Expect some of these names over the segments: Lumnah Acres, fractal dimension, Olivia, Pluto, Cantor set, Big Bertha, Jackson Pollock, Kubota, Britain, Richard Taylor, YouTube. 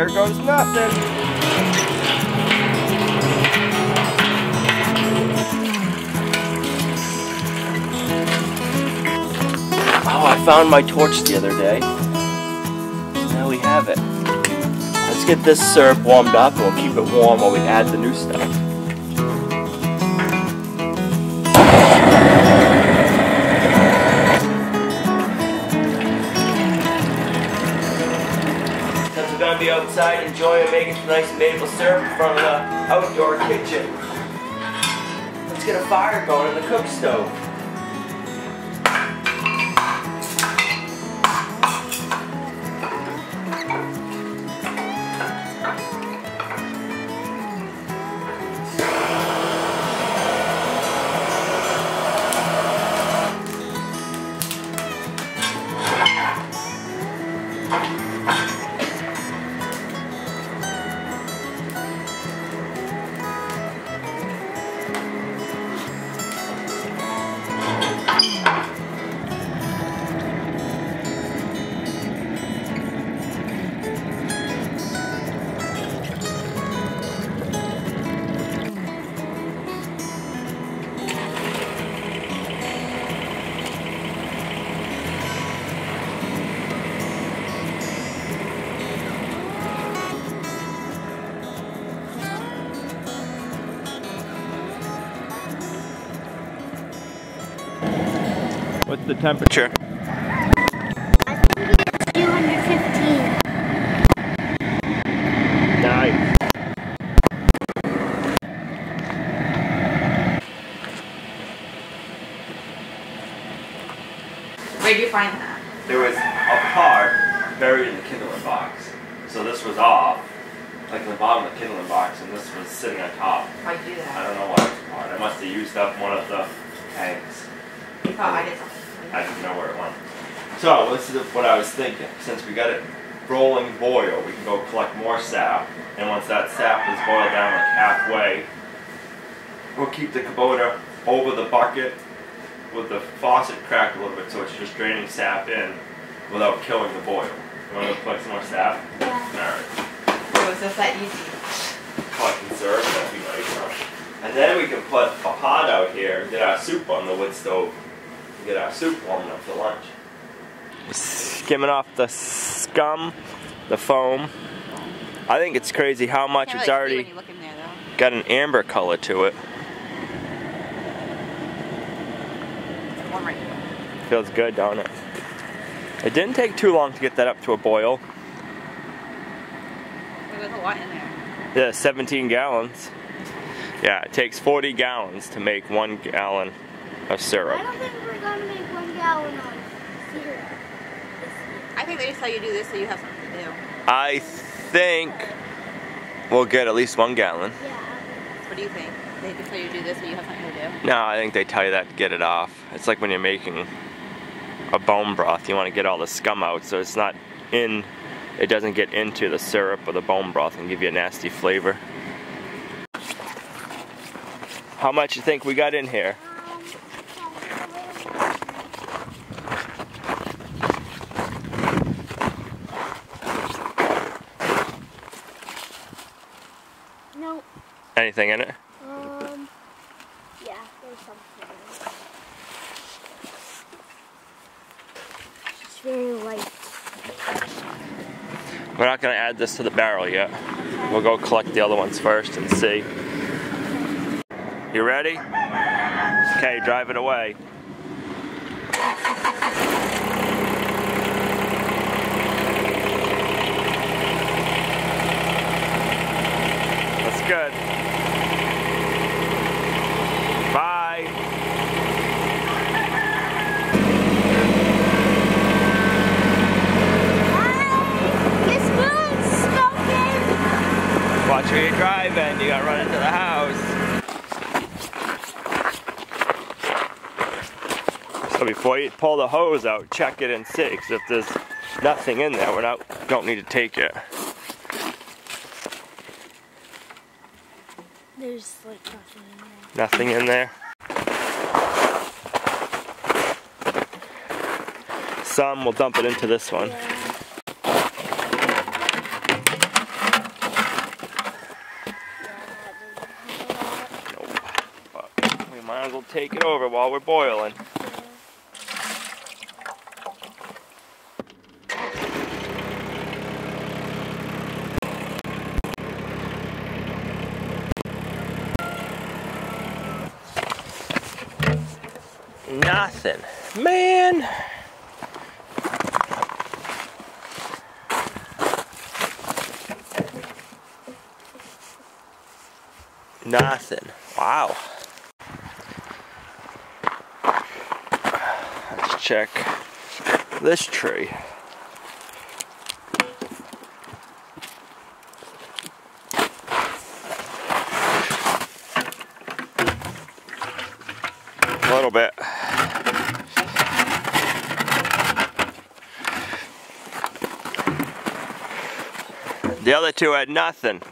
There goes nothing. Oh, I found my torch the other day. Now we have it. Let's get this syrup warmed up and we'll keep it warm while we add the new stuff. Be outside enjoying making some nice maple syrup in front of the outdoor kitchen. Let's get a fire going in the cook stove. What's the temperature? I think it's 215. Nice. Where did you find that? There was a part buried in the kindling box. So this was off, like the bottom of the kindling box, and this was sitting on top. Why'd you do that? I don't know why it's part. I must have used up one of the tanks. Oh, I didn't know where it went. So this is what I was thinking. Since we got it rolling boil, we can go collect more sap. And once that sap is boiled down like halfway, we'll keep the Kubota over the bucket with the faucet cracked a little bit so it's just draining sap in without killing the boil. You want to go collect some more sap? Yeah. Alright. So it's just that easy. Collecting syrup, that'd be nice. And then we can put a pot out here and get our soup on the wood stove. Get our soup warmed up for lunch. Skimming off the scum, the foam. I think it's crazy how much it's already got an amber color to it. It's warm right here. Feels good, don't it? It didn't take too long to get that up to a boil. There was a lot in there. Yeah, 17 gallons. Yeah, it takes 40 gallons to make 1 gallon of syrup. I'm going to make 1 gallon on syrup. I think they just tell you to do this so you have something to do. I think we'll get at least 1 gallon. Yeah. What do you think? They just tell you to do this so you have something to do? No, I think they tell you that to get it off. It's like when you're making a bone broth, you want to get all the scum out so it's not in, it doesn't get into the syrup or the bone broth and give you a nasty flavor. How much you think we got in here? Anything in it? Yeah, there's something in it. It's very light. We're not going to add this to the barrel yet. We'll go collect the other ones first and see. You ready? Okay, drive it away. That's good. Watch where you're driving, you gotta run into the house. So before you pull the hose out, check it and see, because if there's nothing in there, we don't need to take it. There's like nothing in there. Nothing in there? Some will dump it into this one. Yeah. take it over while we're boiling. Nothing. Man! Nothing. Wow. Let's check this tree. A little bit. The other two had nothing.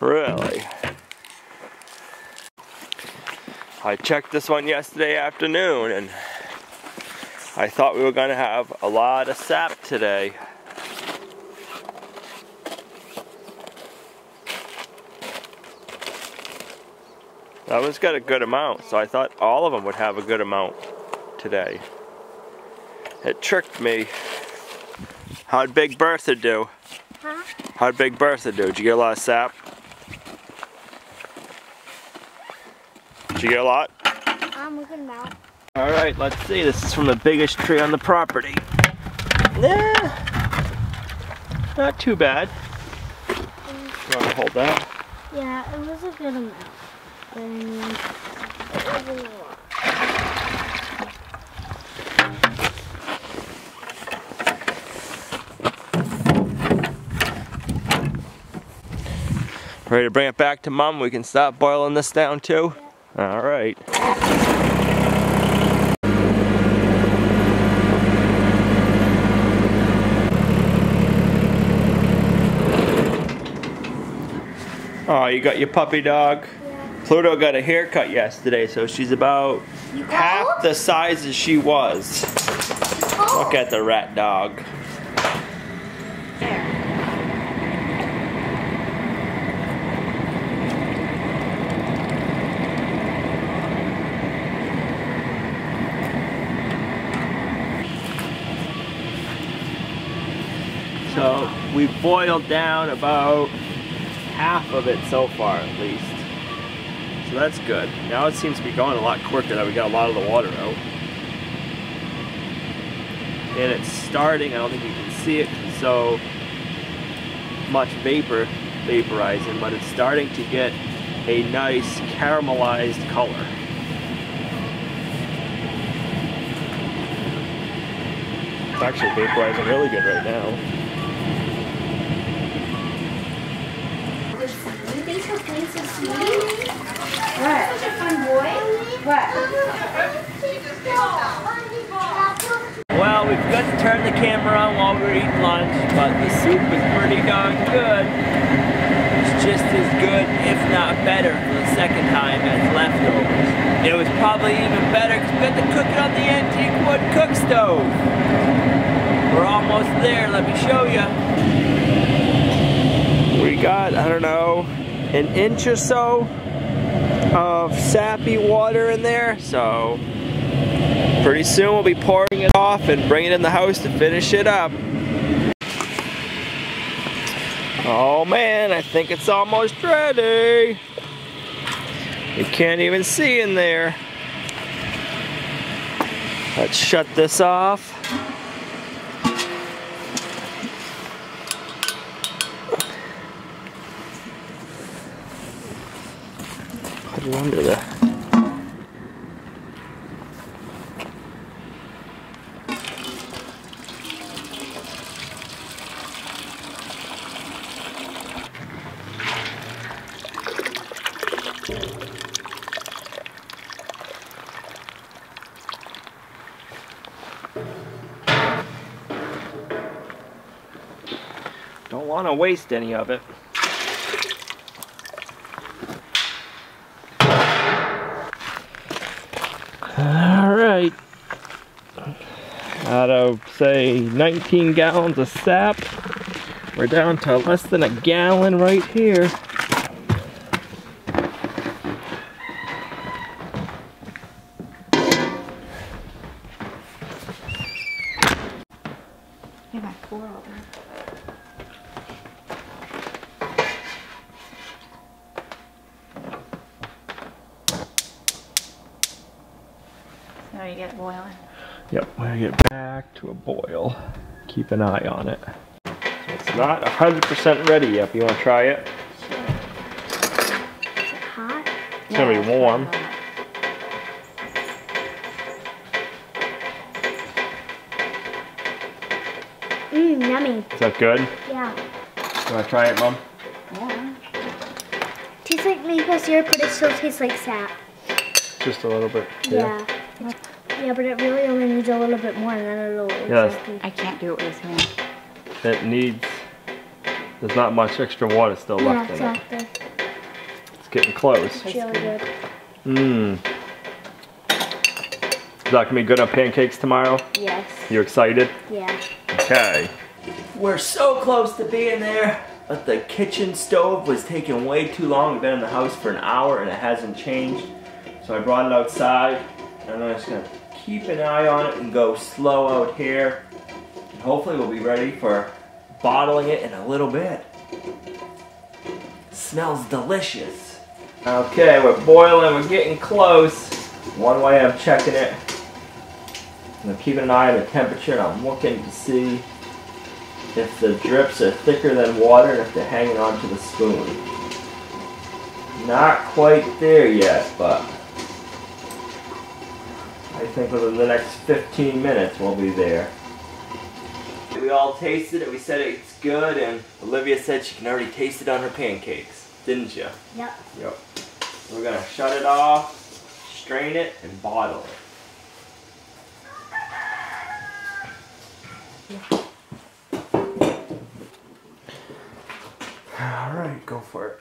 Really? I checked this one yesterday afternoon and I thought we were going to have a lot of sap today. That one's got a good amount, so I thought all of them would have a good amount today. It tricked me. How'd Big Bertha do? Huh? How'd Big Bertha do? Did you get a lot of sap? Did you get a lot? I'm looking now. Alright, let's see. This is from the biggest tree on the property. Nah, not too bad. You want to hold that? Yeah, it was a good amount. It wasn't a lot. Ready to bring it back to Mom? We can stop boiling this down too? Yeah. All right. Oh, you got your puppy dog? Yeah. Pluto got a haircut yesterday, so she's about half the size as she was. Look at the rat dog. So we boiled down about half of it so far, at least. So that's good. Now it seems to be going a lot quicker that we got a lot of the water out. And it's starting, I don't think you can see it, so much vapor vaporizing, but it's starting to get a nice caramelized color. It's actually vaporizing really good right now. What? Such a fun boy. What? Well, we've got to turn the camera on while we're eating lunch, but the soup is pretty darn good. It's just as good, if not better, for the second time as leftovers. It was probably even better because we got to cook it on the antique wood cook stove. We're almost there. Let me show you. We got, I don't know, an inch or so of sappy water in there, so pretty soon we'll be pouring it off and bringing it in the house to finish it up. Oh man, I think it's almost ready. You can't even see in there. Let's shut this off. Under there. Don't want to waste any of it. Alright, out of say 19 gallons of sap, we're down to less than a gallon right here. You might pour all that. Now you get it boiling. Yep, when I get back to a boil, keep an eye on it. So it's not 100% ready yet. You want to try it? Sure. Is it hot? It's going to be warm. Mmm, yummy. Is that good? Yeah. You want to try it, Mom? Yeah. Tastes like maple syrup, but it still tastes like sap. Just a little bit. Yeah. Yeah, but it really only needs a little bit more, and then it'll... Yeah. I can't do it with him. It needs... There's not much extra water still left in it. Yeah, exactly. It's getting close. It's really good. Mmm. Is that going to be good on pancakes tomorrow? Yes. You excited? Yeah. Okay. We're so close to being there, but the kitchen stove was taking way too long. We've been in the house for an hour and it hasn't changed. So I brought it outside, and I'm just going to keep an eye on it and go slow out here. And hopefully we'll be ready for bottling it in a little bit. It smells delicious. Okay, we're boiling, we're getting close. One way I'm checking it. I'm keeping an eye on the temperature, and I'm looking to see if the drips are thicker than water and if they're hanging onto the spoon. Not quite there yet, but I think within the next 15 minutes we'll be there. We all tasted it, we said it's good, and Olivia said she can already taste it on her pancakes, didn't you? Yep. Yep. We're going to shut it off, strain it, and bottle it. Alright, go for it.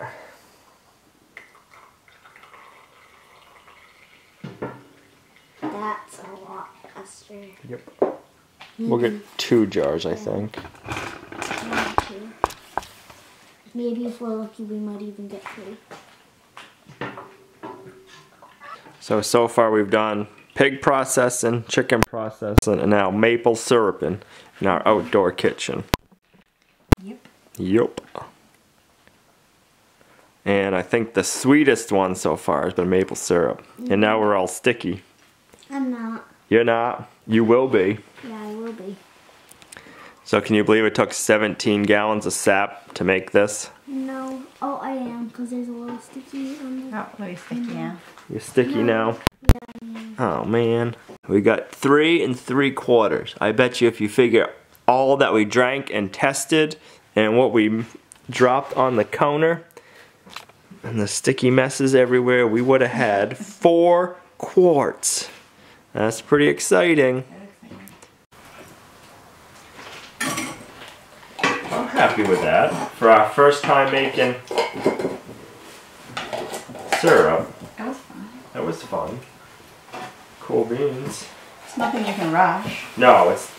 That's a lot faster. Yep. Mm-hmm. We'll get 2 jars, I think. Maybe 2. Maybe if we're lucky, we might even get 3. So far we've done pig processing, chicken processing, and now maple syruping in our outdoor kitchen. Yep. Yep. And I think the sweetest one so far has been maple syrup. Mm-hmm. And now we're all sticky. I'm not. You're not. You will be. Yeah, I will be. So can you believe it took 17 gallons of sap to make this? No. Oh, I am, because there's a little sticky on the... Oh, very sticky now. You're sticky now? Yeah. Oh man, we got 3 3/4. I bet you if you figure all that we drank and tested and what we dropped on the counter and the sticky messes everywhere, we would have had 4 quarts. That's pretty exciting. I'm happy with that for our first time making syrup. That was fun. That was fun. Cool beans. It's nothing you can rush. No, it's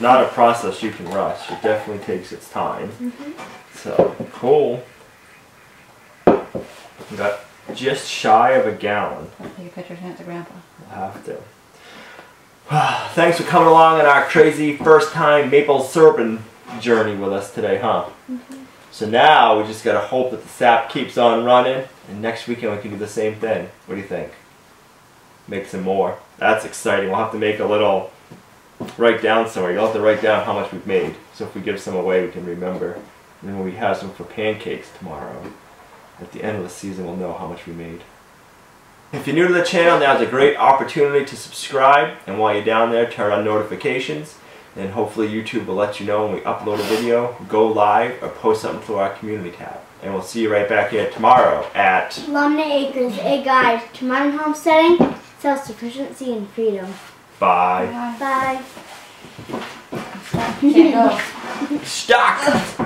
not a process you can rush. It definitely takes its time. Mm-hmm. So, cool. We got just shy of a gallon. I'll take a picture and hand it to Grandpa. I'll have to. Thanks for coming along on our crazy first time maple syrup journey with us today, huh? Mm-hmm. So now we just gotta hope that the sap keeps on running, and next weekend we can do the same thing. What do you think? Make some more. That's exciting. We'll have to make a little write down somewhere. You'll have to write down how much we've made. So if we give some away, we can remember. And then when we have some for pancakes tomorrow, at the end of the season, we'll know how much we made. If you're new to the channel, now's a great opportunity to subscribe. And while you're down there, turn on notifications. And hopefully YouTube will let you know when we upload a video, go live, or post something through our community tab. And we'll see you right back here tomorrow at Lumnah Acres, a guide to modern homesteading, self-sufficiency, and freedom. Bye. Bye. Bye. Stuck.